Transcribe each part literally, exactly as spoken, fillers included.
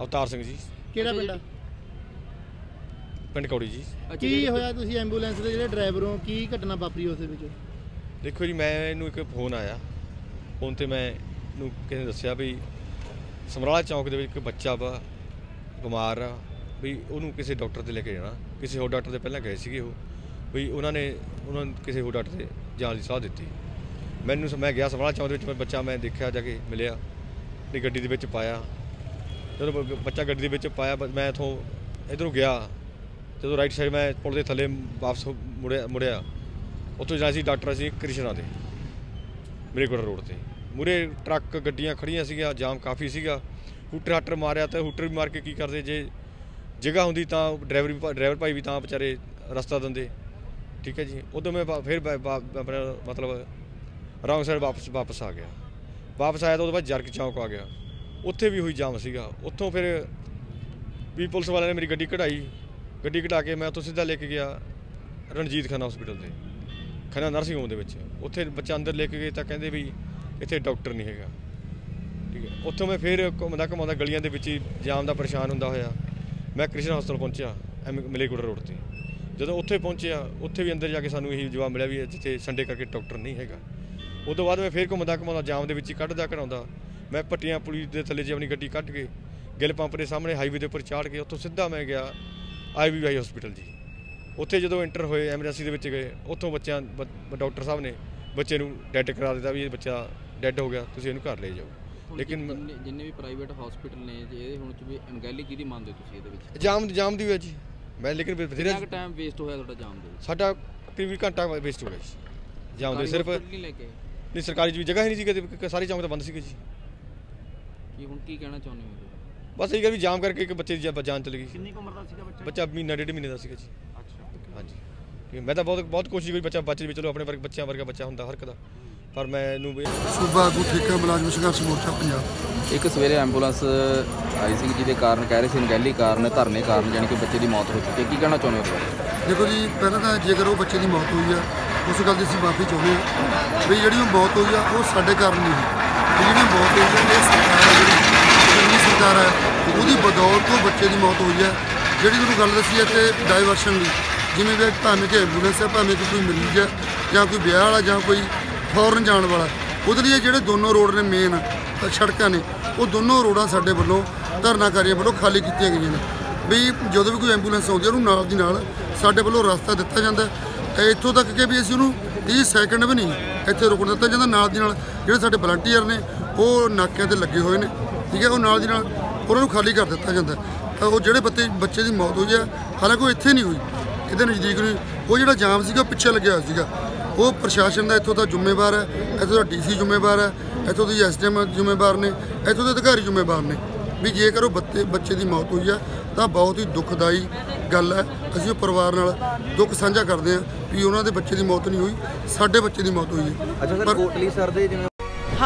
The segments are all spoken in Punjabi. ਅਵਤਾਰ ਸਿੰਘ ਜੀ। ਕਿਹੜਾ ਪਿੰਡ? ਪਿੰਡ ਕੌੜੀ ਜੀ। ਕੀ ਹੋਇਆ ਤੁਸੀਂ ਐਂਬੂਲੈਂਸ ਦੇ ਜਿਹੜੇ ਡਰਾਈਵਰ ਹੋ, ਕੀ ਘਟਨਾ ਵਾਪਰੀ ਉਸ ਦੇ ਵਿੱਚ? ਦੇਖੋ ਜੀ, ਮੈਨੂੰ ਇੱਕ ਫੋਨ ਆਇਆ, ਫੋਨ ਤੇ ਮੈਂ ਨੂੰ ਕਿਸੇ ਨੇ ਦੱਸਿਆ ਵੀ ਸਮਰਾਲਾ ਚੌਂਕ ਦੇ ਵਿੱਚ ਇੱਕ ਬੱਚਾ ਵਾ ਬਿਮਾਰ ਆ, ਵੀ ਉਹਨੂੰ ਕਿਸੇ ਡਾਕਟਰ ਤੇ ਲੈ ਕੇ ਜਾਣਾ। ਕਿਸੇ ਹੋਰ ਡਾਕਟਰ ਦੇ ਪਹਿਲਾਂ ਗਏ ਸੀਗੇ ਉਹ, ਵੀ ਉਹਨਾਂ ਨੇ ਉਹਨਾਂ ਨੂੰ ਕਿਸੇ ਹੋਰ ਡਾਕਟਰ 'ਤੇ ਜਾਣ ਦੀ ਸਲਾਹ ਦਿੱਤੀ। ਮੈਨੂੰ ਮੈਂ ਗਿਆ ਸਮਰਾਲਾ ਚੌਂਕ ਦੇ ਵਿੱਚ, ਮੈਂ ਬੱਚਾ ਮੈਂ ਦੇਖਿਆ, ਜਾ ਕੇ ਮਿਲਿਆ ਅਤੇ ਗੱਡੀ ਦੇ ਵਿੱਚ ਪਾਇਆ। ਜਦੋਂ ਬੱਚਾ ਗੱਡੀ ਦੇ ਵਿੱਚ ਪਾਇਆ, ਮੈਂ ਇੱਥੋਂ ਇੱਧਰੋਂ ਗਿਆ, ਜਦੋਂ ਰਾਈਟ ਸਾਈਡ ਮੈਂ ਪੁਲ ਦੇ ਥੱਲੇ ਵਾਪਸ ਮੁੜਿਆ ਮੁੜਿਆ ਉੱਥੋਂ ਜਾਣਾ ਸੀ ਡਾਕਟਰ ਅਸੀਂ ਕ੍ਰਿਸ਼ਨਾ ਦੇ ਮਲੇਗੂੜਾ ਰੋਡ 'ਤੇ। ਮੂਹਰੇ ਟਰੱਕ ਗੱਡੀਆਂ ਖੜ੍ਹੀਆਂ ਸੀਗੀਆਂ, ਜਾਮ ਕਾਫੀ ਸੀਗਾ। ਹੂਟਰ ਹਾਟਰ ਮਾਰਿਆ ਤਾਂ ਹੂਟਰ ਵੀ ਮਾਰ ਕੇ ਕੀ ਕਰਦੇ, ਜੇ ਜਗ੍ਹਾ ਹੁੰਦੀ ਤਾਂ ਡਰਾਈਵਰ ਵੀ ਡਰਾਈਵਰ ਭਾਈ ਵੀ ਤਾਂ ਵਿਚਾਰੇ ਰਸਤਾ ਦਿੰਦੇ। ਠੀਕ ਹੈ ਜੀ। ਉਦੋਂ ਮੈਂ ਫਿਰ ਆਪਣਾ ਮਤਲਬ ਰੌਂਗ ਸਾਈਡ ਵਾਪਸ ਵਾਪਸ ਆ ਗਿਆ। ਵਾਪਸ ਆਇਆ ਤਾਂ ਉਹਦੇ ਬਾਅਦ ਜਰਗ ਚੌਂਕ ਆ ਗਿਆ, ਉੱਥੇ ਵੀ ਉਹੀ ਜਾਮ ਸੀਗਾ। ਉੱਥੋਂ ਫਿਰ ਵੀ ਪੁਲਿਸ ਵਾਲਿਆਂ ਨੇ ਮੇਰੀ ਗੱਡੀ ਕਢਾਈ, ਗੱਡੀ ਕਢਾ ਕੇ ਮੈਂ ਉੱਥੋਂ ਸਿੱਧਾ ਲੈ ਕੇ ਗਿਆ ਰਣਜੀਤ ਖੰਨਾ ਹਸਪੀਟਲ 'ਤੇ, ਖੰਨਾ ਨਰਸਿੰਗ ਹੋਮ ਦੇ ਵਿੱਚ। ਉੱਥੇ ਬੱਚਾ ਅੰਦਰ ਲੈ ਕੇ ਗਏ ਤਾਂ ਕਹਿੰਦੇ ਵੀ ਇੱਥੇ ਡਾਕਟਰ ਨਹੀਂ ਹੈਗਾ। ਠੀਕ ਹੈ। ਉੱਥੋਂ ਮੈਂ ਫਿਰ ਘੁੰਮਦਾ ਘੁੰਮਾਉਂਦਾ ਗਲੀਆਂ ਦੇ ਵਿੱਚ ਹੀ ਜਾਮ ਦਾ ਪਰੇਸ਼ਾਨ ਹੁੰਦਾ ਹੋਇਆ ਮੈਂ ਕ੍ਰਿਸ਼ਨਾ ਹਸਪਤਾਲ ਪਹੁੰਚਿਆ ਐਮ ਮਲੇਗੂੜਾ ਰੋਡ 'ਤੇ। ਜਦੋਂ ਉੱਥੇ ਪਹੁੰਚਿਆ, ਉੱਥੇ ਵੀ ਅੰਦਰ ਜਾ ਕੇ ਸਾਨੂੰ ਇਹੀ ਜਵਾਬ ਮਿਲਿਆ ਵੀ ਜਿੱਥੇ ਸੰਡੇ ਕਰਕੇ ਡਾਕਟਰ ਨਹੀਂ ਹੈਗਾ। ਉਸ ਤੋਂ ਬਾਅਦ ਮੈਂ ਫਿਰ ਘੁੰਮਦਾ ਘੁੰਮਾਉਂਦਾ ਜਾਮ ਦੇ ਵਿੱਚ ਹੀ ਕੱਢਦਾ ਘੜਾਉਂਦਾ ਮੈਂ ਪੱਟੀਆਂ ਪੁਲੀ ਦੇ ਥੱਲੇ ਜੇ ਆਪਣੀ ਗੱਡੀ ਕੱਢ ਕੇ ਗਿੱਲ ਪੰਪ ਦੇ ਸਾਹਮਣੇ ਹਾਈਵੇ ਦੇ ਉੱਪਰ ਚਾੜ ਕੇ ਉੱਥੋਂ ਸਿੱਧਾ ਮੈਂ ਗਿਆ ਆਈ ਵੀ ਵਾਈ ਹਸਪੀਟਲ ਜੀ। ਉੱਥੇ ਜਦੋਂ ਐਂਟਰ ਹੋਏ ਐਮਰਜੈਂਸੀ ਦੇ ਵਿੱਚ ਗਏ, ਉੱਥੋਂ ਬੱਚਿਆਂ ਡਾਕਟਰ ਸਾਹਿਬ ਨੇ ਬੱਚੇ ਨੂੰ ਡੈੱਡ ਕਰਾ ਦਿੱਤਾ ਵੀ ਇਹ ਬੱਚਾ ਡੈੱਡ ਹੋ ਗਿਆ, ਤੁਸੀਂ ਇਹਨੂੰ ਘਰ ਲੈ ਜਾਓ। ਲੇਕਿਨ ਜਿੰਨੇ ਵੀ ਪ੍ਰਾਈਵੇਟ ਹਸਪੀਟਲ ਨੇ ਇਹਦੇ ਹੁਣ 'ਚ ਵੀ ਅਣਗਹਿਲੀ ਕਿਹਦੀ ਮੰਨਦੇ ਤੁਸੀਂ ਇਹਦੇ ਵਿੱਚ? ਜਾਮ ਜਾਮ ਦੀ ਹੋਇਆ ਜੀ। ਮੈਂ ਲੇਕਿਨ ਬਥੇਰਾ ਟਾਈਮ ਵੇਸਟ ਹੋਇਆ ਤੁਹਾਡਾ ਜਾਮ ਦੇ ਵਿੱਚ? ਸਾਡਾ ਤਕਰੀਬਨ ਘੰਟਾ ਵੇਸਟ ਹੋ ਗਿਆ ਜੀ ਜਾਮ ਦੇ। ਸਿਰਫ ਨਹੀਂ, ਸਰਕਾਰੀ ਜੀ ਜਗ੍ਹਾ ਹੀ ਨਹੀਂ ਸੀਗੀ, ਸਾਰੇ ਚੌਂਕ ਤਾਂ ਬੰਦ ਸੀਗੇ ਜੀ। ਕੀ ਹੁਣ ਕੀ ਕਹਿਣਾ ਚਾਹੁੰਦੇ ਹੋ? ਬਸ ਇਹ ਗੱਲ ਵੀ ਜਾਮ ਕਰਕੇ ਇੱਕ ਬੱਚੇ ਦੀ ਜਾਨ ਚਲੀ ਗਈ। ਕਿੰਨੀ ਉਮਰ ਦਾ ਸੀਗਾ ਬੱਚਾ? ਬੱਚਾ ਮਹੀਨਾ ਡੇਢ ਮਹੀਨੇ ਦਾ ਸੀਗਾ ਜੀ। ਅੱਛਾ, ਹਾਂਜੀ। ਠੀਕ। ਮੈਂ ਤਾਂ ਬਹੁਤ ਬਹੁਤ ਕੋਸ਼ਿਸ਼ ਕੀਤੀ ਬੱਚਾ ਬਚ ਵੀ, ਚਲੋ ਆਪਣੇ ਵਰਗ ਬੱਚਿਆਂ ਵਰਗਾ ਬੱਚਾ ਹੁੰਦਾ ਹਰ ਕਦਾ, ਪਰ ਮੈਂ ਇਹਨੂੰ ਸੂਬਾ ਠੇਕਾ ਮੁਲਾਜ਼ਮ ਸੰਘਰਸ਼ ਮੋਰਚਾ ਪੰਜਾਬ। ਇੱਕ ਸਵੇਰੇ ਐਂਬੂਲੈਂਸ ਆਈ ਸੀ ਜਿਹਦੇ ਕਾਰਨ ਕਹਿ ਰਹੇ ਸੀ ਅਣਗਹਿਲੀ ਕਾਰਨ, ਧਰਨੇ ਕਾਰਨ ਜਾਣੀ ਕਿ ਬੱਚੇ ਦੀ ਮੌਤ ਹੋ ਚੁੱਕੀ ਹੈ, ਕੀ ਕਹਿਣਾ ਚਾਹੁੰਦੇ ਹੋ? ਦੇਖੋ ਜੀ, ਪਹਿਲਾਂ ਤਾਂ ਜੇਕਰ ਉਹ ਬੱਚੇ ਦੀ ਮੌਤ ਹੋਈ ਆ ਉਸ ਗੱਲ ਦੀ ਅਸੀਂ ਮਾਫੀ ਚਾਹੁੰਦੇ ਹਾਂ ਵੀ ਜਿਹੜੀ ਉਹ ਮੌਤ ਹੋਈ ਆ ਉਹ ਸਾਡੇ ਕਾਰਨ ਨਹੀਂ ਹੋਈ। ਜਿਹੜੀ ਮੌਤ ਹੋਈ ਸਰਕਾਰ ਸਰਕਾਰ ਹੈ ਉਹਦੀ ਬਦੌਲਤ ਤੋਂ ਬੱਚੇ ਦੀ ਮੌਤ ਹੋਈ ਹੈ। ਜਿਹੜੀ ਤੁਹਾਨੂੰ ਗੱਲ ਦੱਸੀ ਹੈ ਤੇ ਡਾਇਵਰਸ਼ਨ ਲਈ, ਜਿਵੇਂ ਵੀ ਭਾਵੇਂ ਕਿ ਐਂਬੂਲੈਂਸ ਹੈ, ਭਾਵੇਂ ਕਿ ਕੋਈ ਮਰੀਜ਼ ਹੈ ਜਾਂ ਕੋਈ ਵਿਆਹ ਵਾਲਾ ਜਾਂ ਕੋਈ ਫੌਰਨ ਜਾਣ ਵਾਲਾ, ਉਹਦੇ ਲਈ ਜਿਹੜੇ ਦੋਨੋਂ ਰੋਡ ਨੇ ਮੇਨ ਸੜਕਾਂ ਨੇ, ਉਹ ਦੋਨੋਂ ਰੋਡਾਂ ਸਾਡੇ ਵੱਲੋਂ ਧਰਨਾਕਾਰੀਆਂ ਵੱਲੋਂ ਖਾਲੀ ਕੀਤੀਆਂ ਗਈਆਂ ਨੇ। ਵੀ ਜਦੋਂ ਵੀ ਕੋਈ ਐਂਬੂਲੈਂਸ ਆਉਂਦੀ ਉਹਨੂੰ ਨਾਲ ਦੀ ਨਾਲ ਸਾਡੇ ਵੱਲੋਂ ਰਸਤਾ ਦਿੱਤਾ ਜਾਂਦਾ, ਇੱਥੋਂ ਤੱਕ ਕਿ ਵੀ ਅਸੀਂ ਉਹਨੂੰ ਤੀਹ ਸੈਕਿੰਡ ਵੀ ਨਹੀਂ ਇੱਥੇ ਰੁਕਣ ਦਿੱਤਾ ਜਾਂਦਾ। ਨਾਲ ਦੀ ਨਾਲ ਜਿਹੜੇ ਸਾਡੇ ਵਲੰਟੀਅਰ ਨੇ ਉਹ ਨਾਕਿਆਂ 'ਤੇ ਲੱਗੇ ਹੋਏ ਨੇ, ਠੀਕ ਹੈ, ਉਹ ਨਾਲ ਦੀ ਨਾਲ ਉਹਨਾਂ ਨੂੰ ਖਾਲੀ ਕਰ ਦਿੱਤਾ ਜਾਂਦਾ। ਤਾਂ ਉਹ ਜਿਹੜੇ ਬੱਚੇ ਬੱਚੇ ਦੀ ਮੌਤ ਹੋਈ ਹੈ, ਹਾਲਾਂਕਿ ਉਹ ਇੱਥੇ ਨਹੀਂ ਹੋਈ, ਇਹਦੇ ਨਜ਼ਦੀਕ ਨਹੀਂ, ਉਹ ਜਿਹੜਾ ਜਾਮ ਸੀਗਾ ਪਿੱਛੇ ਲੱਗਿਆ ਹੋਇਆ ਸੀਗਾ। ਉਹ ਪ੍ਰਸ਼ਾਸਨ ਦਾ ਇੱਥੋਂ ਦਾ ਜ਼ਿੰਮੇਵਾਰ ਹੈ, ਇੱਥੋਂ ਦਾ ਡੀ ਸੀ ਜ਼ਿੰਮੇਵਾਰ ਹੈ, ਇੱਥੋਂ ਦੀ ਐਸ ਡੀ ਐਮ ਜ਼ਿੰਮੇਵਾਰ ਨੇ, ਇੱਥੋਂ ਦੇ ਅਧਿਕਾਰੀ ਜ਼ਿੰਮੇਵਾਰ ਨੇ। ਵੀ ਜੇਕਰ ਉਹ ਬੱਚੇ ਬੱਚੇ ਦੀ ਮੌਤ ਹੋਈ ਹੈ ਤਾਂ ਬਹੁਤ ਹੀ ਦੁੱਖਦਾਈ ਗੱਲ ਹੈ। ਅਸੀਂ ਉਹ ਪਰਿਵਾਰ ਨਾਲ ਦੁੱਖ ਸਾਂਝਾ ਕਰਦੇ ਹਾਂ ਵੀ ਉਹਨਾਂ ਦੇ ਬੱਚੇ ਦੀ ਮੌਤ ਨਹੀਂ ਹੋਈ, ਸਾਡੇ ਬੱਚੇ ਦੀ ਮੌਤ ਹੋਈ ਹੈ। ਪਰ ਕੋਟਲੀ ਸਰ ਦੇ ਜਿਵੇਂ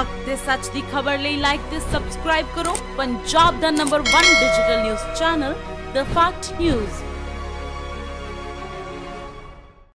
ਹੱਕ ਤੇ ਸੱਚ ਦੀ ਖਬਰ ਲਈ ਲਾਈਕ ਤੇ ਸਬਸਕ੍ਰਾਈਬ ਕਰੋ ਪੰਜਾਬ ਦਾ ਨੰਬਰ ਇੱਕ ਡਿਜੀਟਲ ਨਿਊਜ਼ ਚੈਨਲ ਦ ਫੈਕਟ ਨਿਊਜ਼।